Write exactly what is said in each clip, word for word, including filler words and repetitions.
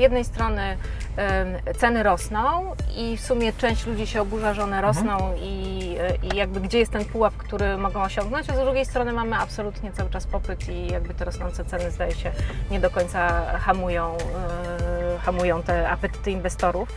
jednej strony y, ceny rosną i w sumie część ludzi się oburza, że one rosną mhm. i, i jakby gdzie jest ten pułap, który mogą osiągnąć, a z drugiej strony mamy absolutnie cały czas popyt i jakby te rosnące ceny, zdaje się, nie do końca hamują, y, hamują te apetyty inwestorów.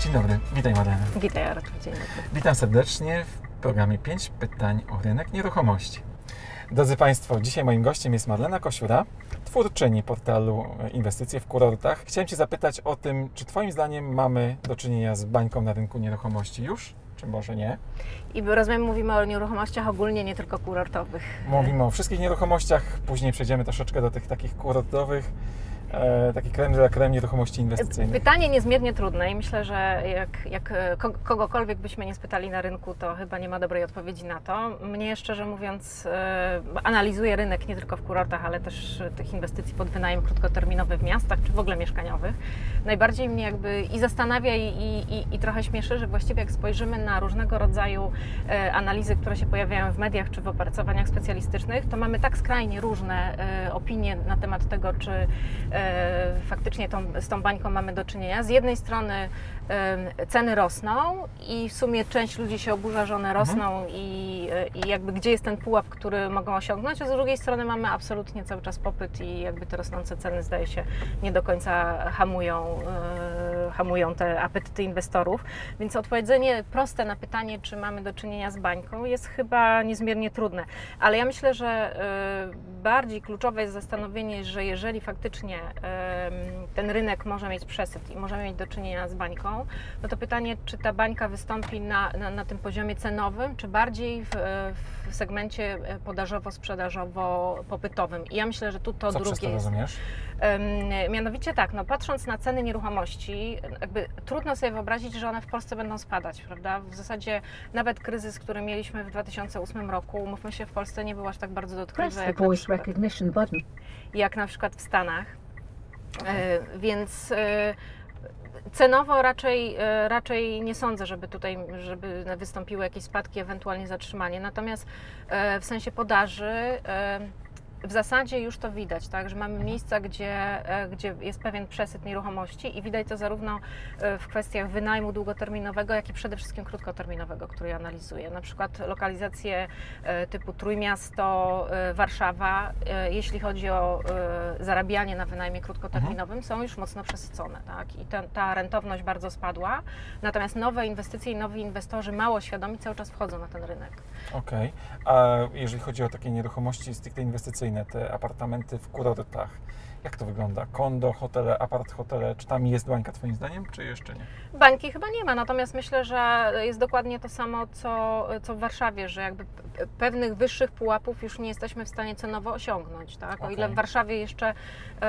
Dzień dobry, witaj Marlena. Witaj Artur, dzień dobry. Witam serdecznie w programie pięć pytań o rynek nieruchomości. Drodzy Państwo, dzisiaj moim gościem jest Marlena Kosiura, twórczyni portalu Inwestycje w Kurortach. Chciałem Cię zapytać o tym, czy Twoim zdaniem mamy do czynienia z bańką na rynku nieruchomości już? Czy może nie? I rozumiem, mówimy o nieruchomościach ogólnie, nie tylko kurortowych. Mówimy o wszystkich nieruchomościach, później przejdziemy troszeczkę do tych takich kurortowych. Taki krem dla krem nieruchomości inwestycyjnych. Pytanie niezmiernie trudne i myślę, że jak, jak kogokolwiek byśmy nie spytali na rynku, to chyba nie ma dobrej odpowiedzi na to. Mnie, szczerze mówiąc, analizuję rynek nie tylko w kurortach, ale też tych inwestycji pod wynajem krótkoterminowy w miastach, czy w ogóle mieszkaniowych. Najbardziej mnie jakby i zastanawia i, i, i trochę śmieszy, że właściwie jak spojrzymy na różnego rodzaju analizy, które się pojawiają w mediach, czy w opracowaniach specjalistycznych, to mamy tak skrajnie różne opinie na temat tego, czy faktycznie tą, z tą bańką mamy do czynienia. Z jednej strony y, ceny rosną i w sumie część ludzi się oburza, że one rosną mhm. i, i jakby gdzie jest ten pułap, który mogą osiągnąć, a z drugiej strony mamy absolutnie cały czas popyt i jakby te rosnące ceny, zdaje się, nie do końca hamują, y, hamują te apetyty inwestorów. Więc odpowiedzenie proste na pytanie, czy mamy do czynienia z bańką, jest chyba niezmiernie trudne. Ale ja myślę, że y, bardziej kluczowe jest zastanowienie, że jeżeli faktycznie ten rynek może mieć przesyt i możemy mieć do czynienia z bańką, no to pytanie, czy ta bańka wystąpi na, na, na tym poziomie cenowym, czy bardziej w, w segmencie podażowo-sprzedażowo-popytowym. I ja myślę, że tu to drugie jest. Co rozumiesz? Mianowicie tak, no patrząc na ceny nieruchomości, jakby trudno sobie wyobrazić, że one w Polsce będą spadać, prawda? W zasadzie nawet kryzys, który mieliśmy w dwa tysiące ósmym roku, umówmy się, w Polsce nie był aż tak bardzo dotkliwy jak na przykład, jak na przykład w Stanach. Yy, więc yy, cenowo raczej, yy, raczej nie sądzę, żeby tutaj żeby wystąpiły jakieś spadki, ewentualnie zatrzymanie. Natomiast yy, w sensie podaży yy, w zasadzie już to widać, tak, że mamy miejsca, gdzie, gdzie jest pewien przesyt nieruchomości i widać to zarówno w kwestiach wynajmu długoterminowego, jak i przede wszystkim krótkoterminowego, który ja analizuję. Na przykład lokalizacje typu Trójmiasto, Warszawa, jeśli chodzi o zarabianie na wynajmie krótkoterminowym, są już mocno przesycone, tak, i ta, ta rentowność bardzo spadła, natomiast nowe inwestycje i nowi inwestorzy mało świadomi cały czas wchodzą na ten rynek. Okej, okay. A jeżeli chodzi o takie nieruchomości stricte inwestycyjne, te apartamenty w kurortach. Jak to wygląda? Kondo, hotele, apart hotele, czy tam jest bańka Twoim zdaniem, czy jeszcze nie? Bańki chyba nie ma, natomiast myślę, że jest dokładnie to samo, co, co w Warszawie, że jakby pewnych wyższych pułapów już nie jesteśmy w stanie cenowo osiągnąć, tak? Okay. O ile w Warszawie jeszcze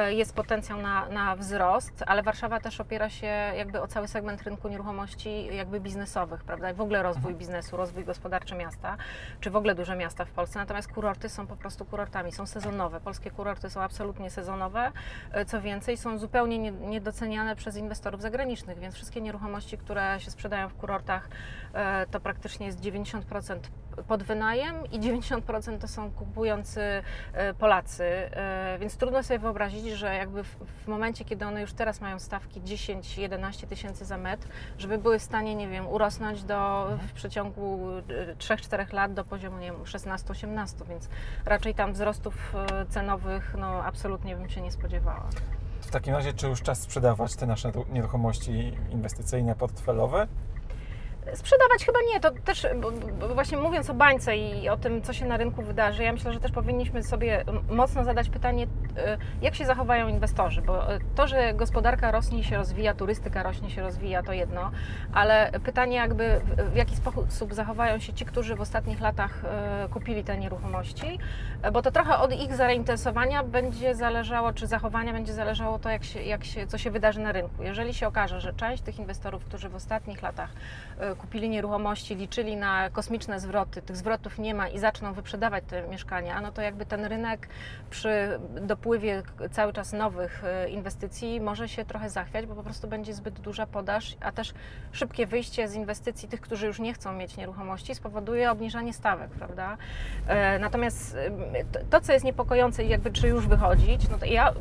jest potencjał na, na wzrost, ale Warszawa też opiera się jakby o cały segment rynku nieruchomości jakby biznesowych, prawda? I w ogóle rozwój mhm. biznesu, rozwój gospodarczy miasta, czy w ogóle duże miasta w Polsce, natomiast kurorty są po prostu kurortami, są sezonowe, polskie kurorty są absolutnie sezonowe. Co więcej, są zupełnie niedoceniane przez inwestorów zagranicznych, więc wszystkie nieruchomości, które się sprzedają w kurortach, to praktycznie jest dziewięćdziesiąt procent pod wynajem i dziewięćdziesiąt procent to są kupujący Polacy, więc trudno sobie wyobrazić, że jakby w, w momencie, kiedy one już teraz mają stawki dziesięć do jedenastu tysięcy za metr, żeby były w stanie, nie wiem, urosnąć do, w przeciągu trzech do czterech lat do poziomu, nie wiem, szesnastu do osiemnastu, więc raczej tam wzrostów cenowych, no absolutnie bym się nie spodziewała. W takim razie, czy już czas sprzedawać te nasze nieruchomości inwestycyjne, portfelowe? Sprzedawać chyba nie, to też bo, bo właśnie mówiąc o bańce i o tym, co się na rynku wydarzy, ja myślę, że też powinniśmy sobie mocno zadać pytanie, jak się zachowają inwestorzy, bo to, że gospodarka rośnie się rozwija, turystyka rośnie się rozwija, to jedno, ale pytanie jakby, w jaki sposób zachowają się ci, którzy w ostatnich latach kupili te nieruchomości, bo to trochę od ich zainteresowania będzie zależało, czy zachowania będzie zależało to, jak się, jak się, co się wydarzy na rynku. Jeżeli się okaże, że część tych inwestorów, którzy w ostatnich latach kupili nieruchomości, liczyli na kosmiczne zwroty, tych zwrotów nie ma i zaczną wyprzedawać te mieszkania, no to jakby ten rynek przy dopływie cały czas nowych inwestycji może się trochę zachwiać, bo po prostu będzie zbyt duża podaż, a też szybkie wyjście z inwestycji tych, którzy już nie chcą mieć nieruchomości, spowoduje obniżanie stawek, prawda? Natomiast to, co jest niepokojące i jakby czy już wychodzić, no to ja,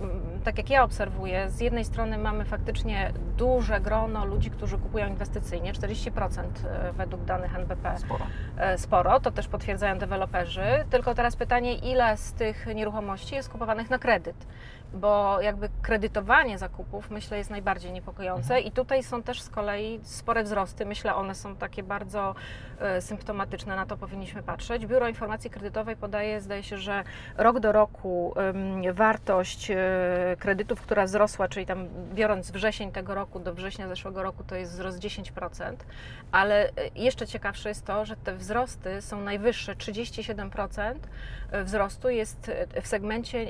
tak jak ja obserwuję, z jednej strony mamy faktycznie duże grono ludzi, którzy kupują inwestycyjnie, czterdzieści procent według danych N B P. Sporo. Sporo, to też potwierdzają deweloperzy, tylko teraz pytanie, ile z tych nieruchomości jest kupowanych na kredyt, bo jakby kredytowanie zakupów, myślę, jest najbardziej niepokojące mhm. i tutaj są też z kolei spore wzrosty, myślę, one są takie bardzo e, symptomatyczne, na to powinniśmy patrzeć. Biuro Informacji Kredytowej podaje, zdaje się, że rok do roku e, wartość e, kredytów, która wzrosła, czyli tam biorąc wrzesień tego roku do września zeszłego roku, to jest wzrost dziesięć procent, ale jeszcze ciekawsze jest to, że te wzrosty są najwyższe, trzydzieści siedem procent wzrostu jest w segmencie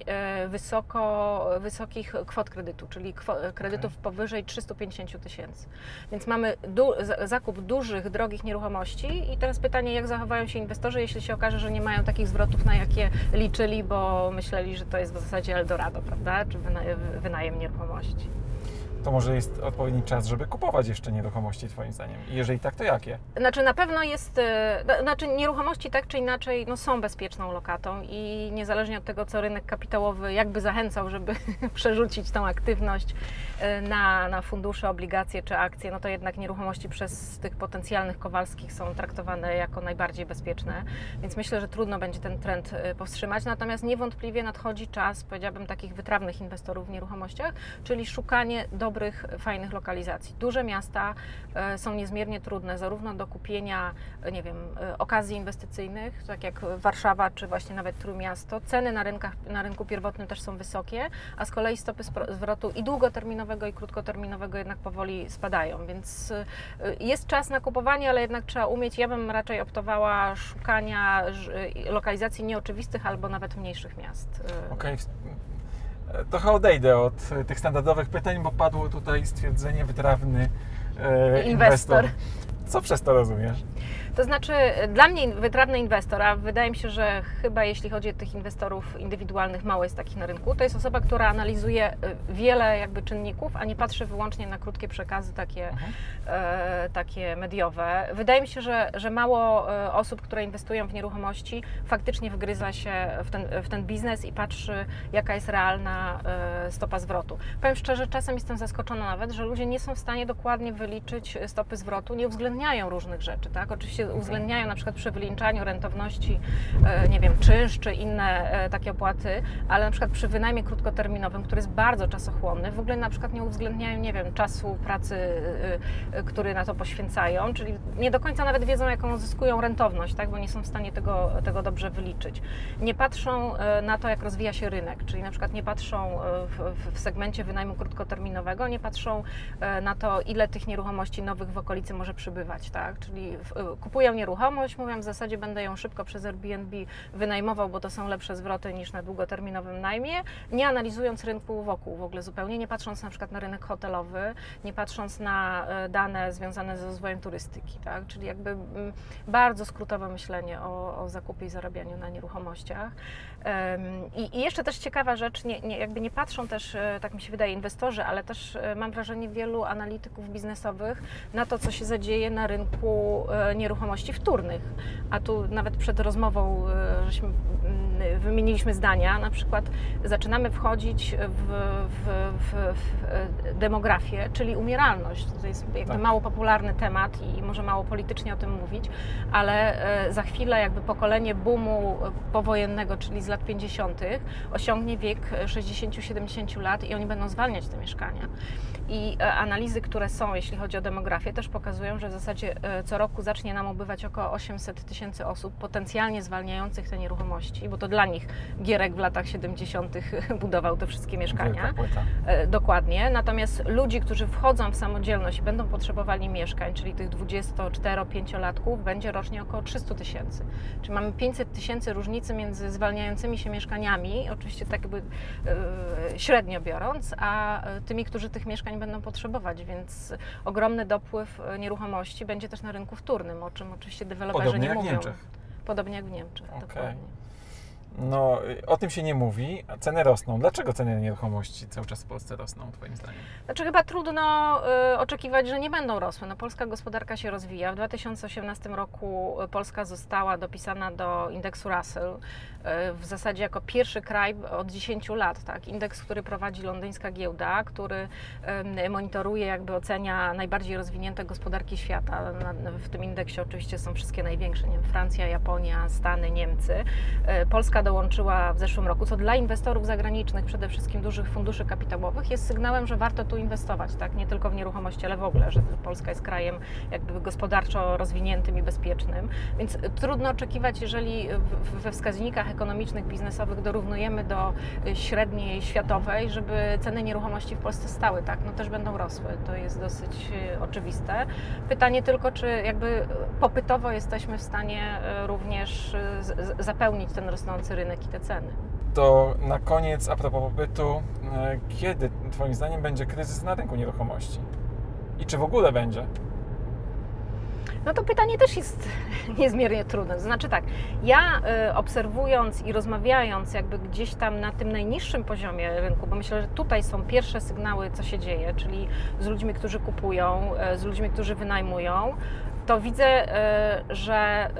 wysoko, wysokich kwot kredytu, czyli kredytów okay. powyżej trzystu pięćdziesięciu tysięcy. Więc mamy du zakup dużych, drogich nieruchomości i teraz pytanie, jak zachowają się inwestorzy, jeśli się okaże, że nie mają takich zwrotów, na jakie liczyli, bo myśleli, że to jest w zasadzie Eldorado, prawda, czy wynajem nieruchomości. To może jest odpowiedni czas, żeby kupować jeszcze nieruchomości, twoim zdaniem? I jeżeli tak, to jakie? Znaczy na pewno jest, znaczy nieruchomości tak czy inaczej no są bezpieczną lokatą i niezależnie od tego, co rynek kapitałowy jakby zachęcał, żeby przerzucić tą aktywność na, na fundusze, obligacje czy akcje, no to jednak nieruchomości przez tych potencjalnych Kowalskich są traktowane jako najbardziej bezpieczne, więc myślę, że trudno będzie ten trend powstrzymać, natomiast niewątpliwie nadchodzi czas, powiedziałabym, takich wytrawnych inwestorów w nieruchomościach, czyli szukanie dobrych dobrych, fajnych lokalizacji. Duże miasta są niezmiernie trudne, zarówno do kupienia, nie wiem, okazji inwestycyjnych, tak jak Warszawa, czy właśnie nawet Trójmiasto. Ceny na, rynkach, na rynku pierwotnym też są wysokie, a z kolei stopy zwrotu i długoterminowego, i krótkoterminowego jednak powoli spadają, więc jest czas na kupowanie, ale jednak trzeba umieć, ja bym raczej optowała szukania lokalizacji nieoczywistych albo nawet mniejszych miast. Okay. Trochę odejdę od tych standardowych pytań, bo padło tutaj stwierdzenie wytrawny e, inwestor. Co przez to rozumiesz? To znaczy dla mnie wytrawny inwestor, a wydaje mi się, że chyba jeśli chodzi o tych inwestorów indywidualnych, mało jest takich na rynku, to jest osoba, która analizuje wiele jakby czynników, a nie patrzy wyłącznie na krótkie przekazy takie, e, takie mediowe. Wydaje mi się, że, że mało osób, które inwestują w nieruchomości, faktycznie wgryza się w ten, w ten biznes i patrzy, jaka jest realna e, stopa zwrotu. Powiem szczerze, czasem jestem zaskoczona nawet, że ludzie nie są w stanie dokładnie wyliczyć stopy zwrotu, nie uwzględniają różnych rzeczy, tak? Oczywiście uwzględniają na przykład przy wyliczaniu rentowności, nie wiem, czynsz czy inne takie opłaty, ale na przykład przy wynajmie krótkoterminowym, który jest bardzo czasochłonny, w ogóle na przykład nie uwzględniają, nie wiem, czasu pracy, który na to poświęcają, czyli nie do końca nawet wiedzą, jaką uzyskują rentowność, tak, bo nie są w stanie tego, tego dobrze wyliczyć. Nie patrzą na to, jak rozwija się rynek, czyli na przykład nie patrzą w, w segmencie wynajmu krótkoterminowego, nie patrzą na to, ile tych nieruchomości nowych w okolicy może przybywać, tak, czyli kupują Kupują nieruchomość, mówią, w zasadzie będę ją szybko przez Airbnb wynajmował, bo to są lepsze zwroty niż na długoterminowym najmie, nie analizując rynku wokół w ogóle zupełnie, nie patrząc na przykład na rynek hotelowy, nie patrząc na dane związane z rozwojem turystyki, tak? Czyli jakby bardzo skrótowe myślenie o, o zakupie i zarabianiu na nieruchomościach. I, i jeszcze też ciekawa rzecz, nie, nie, jakby nie patrzą też, tak mi się wydaje, inwestorzy, ale też mam wrażenie wielu analityków biznesowych na to, co się zadzieje na rynku nieruchomości wtórnych, a tu nawet przed rozmową żeśmy wymieniliśmy zdania, na przykład zaczynamy wchodzić w, w, w, w demografię, czyli umieralność. To jest jakby tak. mało popularny temat i może mało politycznie o tym mówić, ale za chwilę jakby pokolenie boomu powojennego, czyli z lat pięćdziesiątych osiągnie wiek sześćdziesięciu do siedemdziesięciu lat i oni będą zwalniać te mieszkania. I analizy, które są, jeśli chodzi o demografię, też pokazują, że w zasadzie co roku zacznie nam ubywać około osiemset tysięcy osób potencjalnie zwalniających te nieruchomości, bo to dla nich Gierek w latach siedemdziesiątych budował te wszystkie mieszkania. Dokładnie. Natomiast ludzi, którzy wchodzą w samodzielność i będą potrzebowali mieszkań, czyli tych dwudziestocztero-pięciolatków, będzie rocznie około trzysta tysięcy. Czyli mamy pięćset tysięcy różnicy między zwalniającymi się mieszkaniami, oczywiście tak jakby yy, średnio biorąc, a tymi, którzy tych mieszkań będą potrzebować, więc ogromny dopływ nieruchomości będzie też na rynku wtórnym, o czym oczywiście deweloperzy nie mówią. Podobnie jak w Niemczech. Podobnie jak w Niemczech, okay. Dokładnie. No, o tym się nie mówi, a ceny rosną. Dlaczego ceny nieruchomości cały czas w Polsce rosną, twoim zdaniem? Znaczy chyba trudno y, oczekiwać, że nie będą rosły. No, polska gospodarka się rozwija. W dwa tysiące osiemnastym roku Polska została dopisana do indeksu Russell. Y, w zasadzie jako pierwszy kraj od dziesięciu lat. Tak? Indeks, który prowadzi londyńska giełda, który y, monitoruje, jakby ocenia najbardziej rozwinięte gospodarki świata. Na, w tym indeksie oczywiście są wszystkie największe. Nie wiem, Francja, Japonia, Stany, Niemcy. Y, Polska dołączyła w zeszłym roku, co dla inwestorów zagranicznych, przede wszystkim dużych funduszy kapitałowych, jest sygnałem, że warto tu inwestować, tak? Nie tylko w nieruchomości, ale w ogóle, że Polska jest krajem jakby gospodarczo rozwiniętym i bezpiecznym. Więc trudno oczekiwać, jeżeli we wskaźnikach ekonomicznych, biznesowych dorównujemy do średniej światowej, żeby ceny nieruchomości w Polsce stały, tak? No też będą rosły, to jest dosyć oczywiste. Pytanie tylko, czy jakby popytowo jesteśmy w stanie również zapełnić ten rosnący rynek i te ceny. To na koniec, a propos popytu, kiedy twoim zdaniem będzie kryzys na rynku nieruchomości? I czy w ogóle będzie? No to pytanie też jest niezmiernie trudne. To znaczy tak, ja obserwując i rozmawiając jakby gdzieś tam na tym najniższym poziomie rynku, bo myślę, że tutaj są pierwsze sygnały, co się dzieje, czyli z ludźmi, którzy kupują, z ludźmi, którzy wynajmują, to widzę, że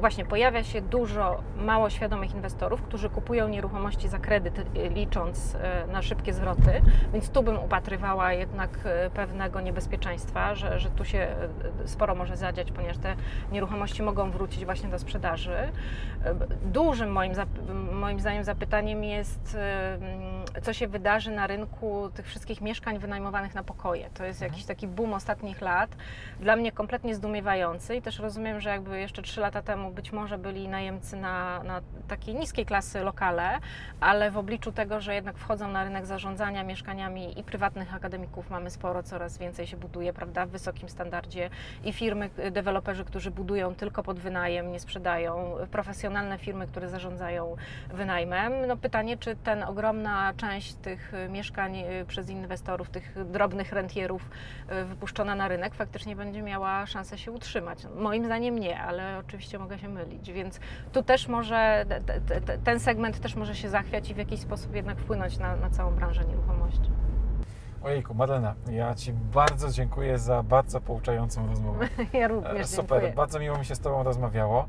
właśnie pojawia się dużo mało świadomych inwestorów, którzy kupują nieruchomości za kredyt, licząc na szybkie zwroty, więc tu bym upatrywała jednak pewnego niebezpieczeństwa, że, że tu się sporo może zadziać, ponieważ te nieruchomości mogą wrócić właśnie do sprzedaży. Dużym moim, moim zdaniem zapytaniem jest, co się wydarzy na rynku tych wszystkich mieszkań wynajmowanych na pokoje. To jest jakiś taki boom ostatnich lat, dla mnie kompletnie zdumiewający i też rozumiem, że jakby jeszcze trzy lata temu być może byli najemcy na, na takiej niskiej klasy lokale, ale w obliczu tego, że jednak wchodzą na rynek zarządzania mieszkaniami i prywatnych akademików mamy sporo, coraz więcej się buduje, prawda, w wysokim standardzie i firmy, deweloperzy, którzy budują tylko pod wynajem, nie sprzedają, profesjonalne firmy, które zarządzają wynajmem. No pytanie, czy ten ogromna część tych mieszkań przez inwestorów, tych drobnych rentierów wypuszczona na rynek faktycznie będzie miała szansę się utrzymać. Moim zdaniem nie, ale oczywiście mogę się mylić, więc tu też może, te, te, ten segment też może się zachwiać i w jakiś sposób jednak wpłynąć na, na całą branżę nieruchomości. Ojejku, Marlena, ja Ci bardzo dziękuję za bardzo pouczającą rozmowę. Ja również super, dziękuję. Bardzo miło mi się z Tobą rozmawiało.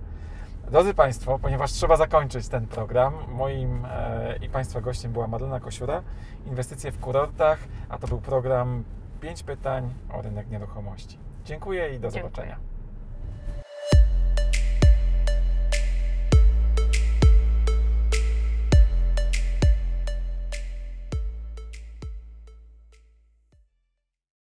Drodzy Państwo, ponieważ trzeba zakończyć ten program, moim e, i Państwa gościem była Marlena Kosiura, Inwestycje w kurortach, a to był program pięć pytań o rynek nieruchomości. Dziękuję i do dziękuję. Zobaczenia.